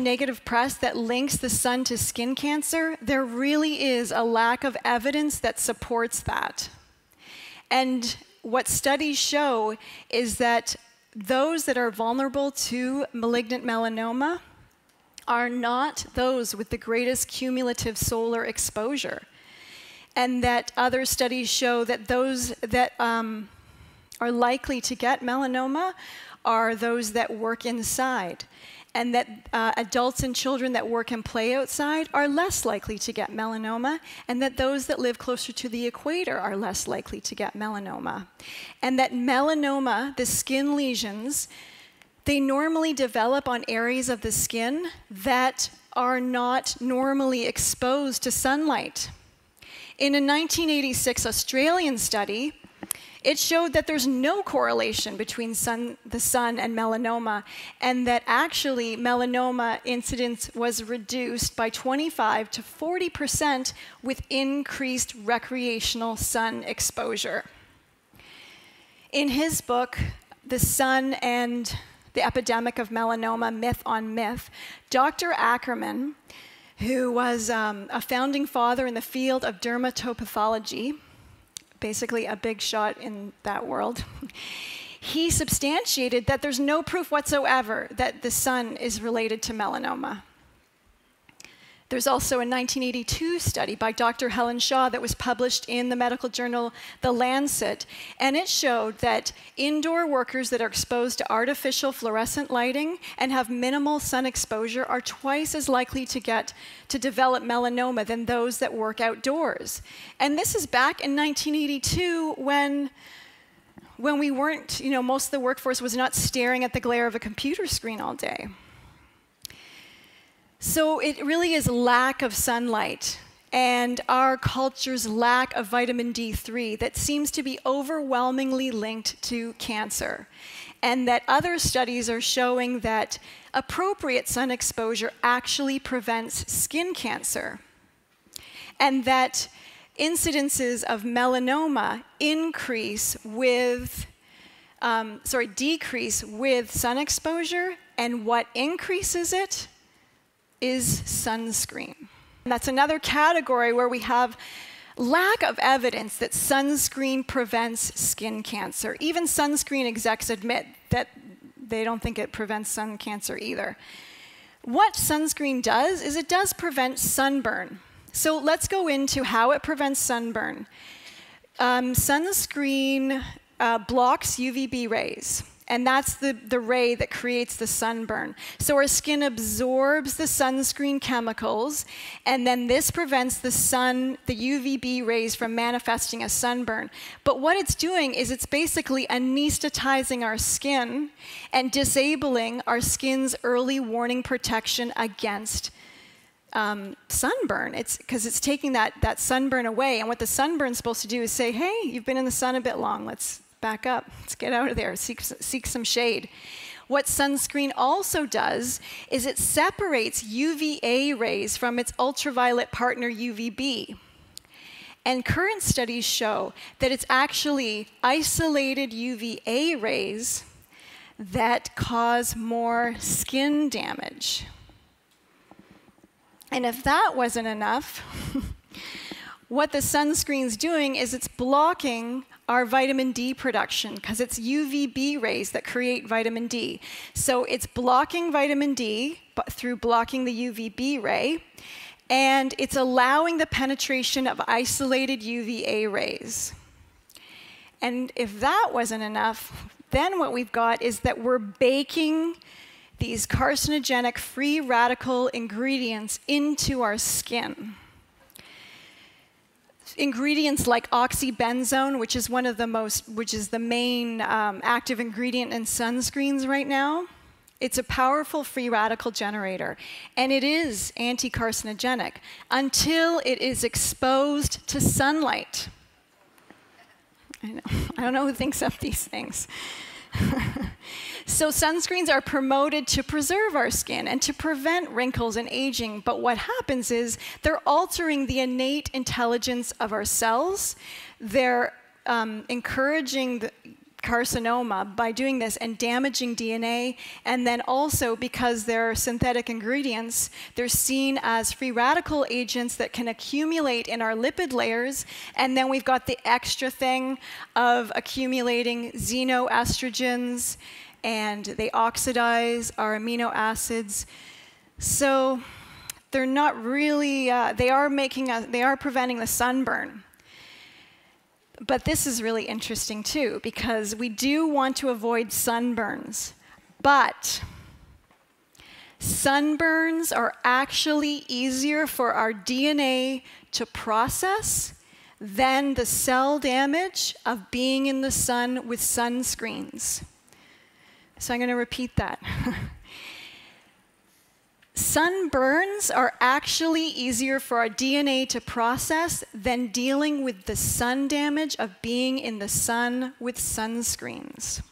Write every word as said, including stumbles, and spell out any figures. negative press that links the sun to skin cancer, there really is a lack of evidence that supports that. And what studies show is that those that are vulnerable to malignant melanoma are not those with the greatest cumulative solar exposure. And that other studies show that those that um, are likely to get melanoma are those that work inside. And that uh, adults and children that work and play outside are less likely to get melanoma, and that those that live closer to the equator are less likely to get melanoma. And that melanoma, the skin lesions, they normally develop on areas of the skin that are not normally exposed to sunlight. In a nineteen eighty-six Australian study, it showed that there's no correlation between sun, the sun and melanoma, and that actually melanoma incidence was reduced by twenty-five to forty percent with increased recreational sun exposure. In his book, The Sun and the Epidemic of Melanoma, Myth on Myth, Doctor Ackerman, who was um, a founding father in the field of dermatopathology, basically a big shot in that world, he substantiated that there's no proof whatsoever that the sun is related to melanoma. There's also a nineteen eighty-two study by Doctor Helen Shaw that was published in the medical journal The Lancet, and it showed that indoor workers that are exposed to artificial fluorescent lighting and have minimal sun exposure are twice as likely to get to develop melanoma than those that work outdoors. And this is back in nineteen eighty-two when when we weren't, you know, most of the workforce was not staring at the glare of a computer screen all day. So it really is lack of sunlight and our culture's lack of vitamin D three that seems to be overwhelmingly linked to cancer. And that other studies are showing that appropriate sun exposure actually prevents skin cancer. And that incidences of melanoma increase with, um, sorry, decrease with sun exposure, and what increases it is sunscreen. And that's another category where we have lack of evidence that sunscreen prevents skin cancer. Even sunscreen execs admit that they don't think it prevents sun cancer either. What sunscreen does is it does prevent sunburn. So let's go into how it prevents sunburn. Um, sunscreen uh, blocks U V B rays. And that's the, the ray that creates the sunburn. So our skin absorbs the sunscreen chemicals, and then this prevents the sun, the U V B rays from manifesting as sunburn. But what it's doing is it's basically anesthetizing our skin and disabling our skin's early warning protection against um, sunburn. It's because it's taking that, that sunburn away. And what the sunburn's supposed to do is say, hey, you've been in the sun a bit long, let's back up, let's get out of there, seek, seek some shade. What sunscreen also does is it separates U V A rays from its ultraviolet partner U V B. And current studies show that it's actually isolated U V A rays that cause more skin damage. And if that wasn't enough, what the sunscreen's doing is it's blocking our vitamin D production, because it's U V B rays that create vitamin D. So it's blocking vitamin D but through blocking the U V B ray, and it's allowing the penetration of isolated U V A rays. And if that wasn't enough, then what we've got is that we're baking these carcinogenic free radical ingredients into our skin. Ingredients like oxybenzone, which is one of the most, which is the main um, active ingredient in sunscreens right now. It's a powerful free radical generator, and it is anti-carcinogenic until it is exposed to sunlight. I know, I don't know who thinks up these things. So sunscreens are promoted to preserve our skin and to prevent wrinkles and aging, but what happens is they're altering the innate intelligence of our cells. They're um, encouraging the carcinoma by doing this and damaging D N A, and then also because they're synthetic ingredients, they're seen as free radical agents that can accumulate in our lipid layers, and then we've got the extra thing of accumulating xenoestrogens, and they oxidize our amino acids. So they're not really, uh, they are making, a, they are preventing the sunburn. But this is really interesting too, because we do want to avoid sunburns, but sunburns are actually easier for our D N A to process than the cell damage of being in the sun with sunscreens. So I'm going to repeat that. Sunburns are actually easier for our D N A to process than dealing with the sun damage of being in the sun with sunscreens.